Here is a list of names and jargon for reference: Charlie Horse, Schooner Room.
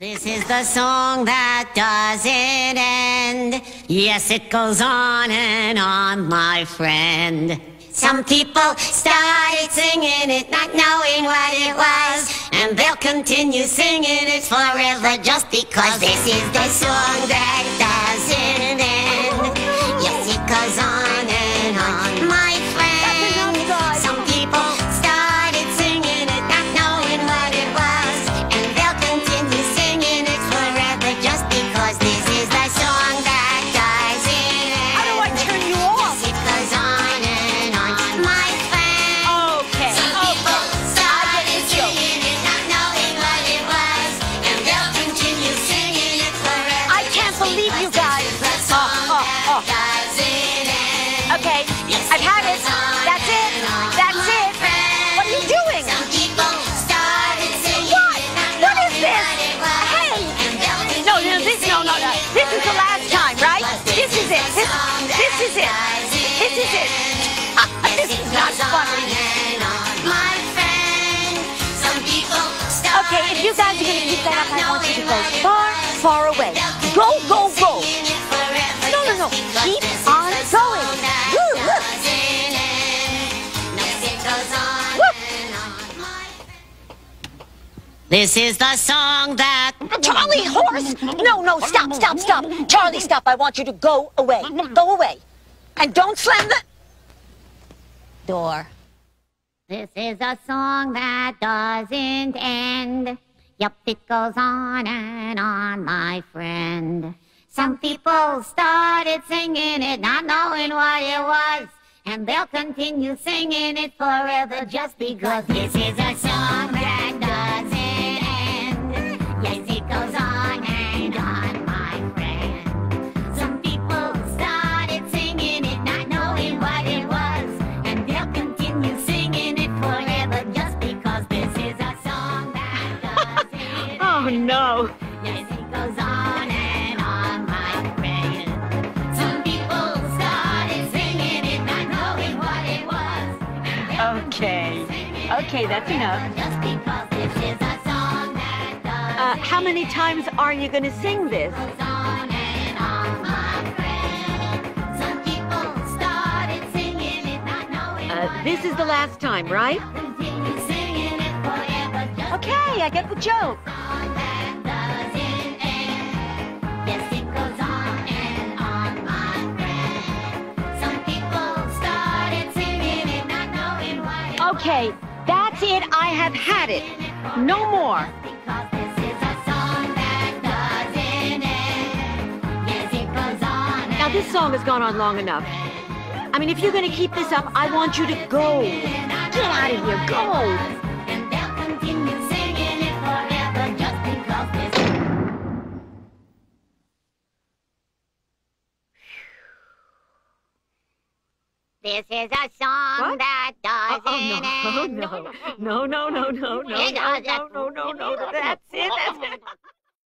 This is the song that doesn't end. Yes, it goes on and on, my friend. Some people started singing it not knowing what it was, and they'll continue singing it forever just because. This is the song that doesn't end. Yes, it goes on and on, my friend. Some people started singing it not knowing what it was, and they'll continue singing it forever just because. This is the song that doesn't end. How do I turn you off? Yes, it goes on and on, my friend. Okay. Some people started singing it not knowing what it was, and they'll continue singing it forever. I can't believe you guys. Okay, I've had it. That's it. That's it. What are you doing? What is this? Hey! No. This is the last time, right? This is it. This is it. This is not funny. Okay, if you guys are going to keep that up, I want you to go far, far away. Go. No. Keep on going. This is the song that... Charlie Horse! No, stop. Charlie, stop. I want you to go away. Go away. And don't slam the... door. This is a song that doesn't end. Yep, it goes on and on, my friend. Some people started singing it not knowing what it was, and they'll continue singing it forever just because. This is a song that doesn't end. Yes, it goes on and on, my friend. Some people started singing it not knowing what it was, and they'll continue singing it forever just because. This is a song that doesn't end. Oh no. Yes, it goes on and Okay, that's enough. How many times are you going to sing this? This is the last time, right? Okay, I get the joke. Okay, that's it. I have had it. No more. Because this is a song that doesn't end. Yes, it goes on. Now, this song has gone on long enough. I mean, if you're going to keep this up, I want you to go. Get out of here. Go. This is a song that doesn't end. No. That's it.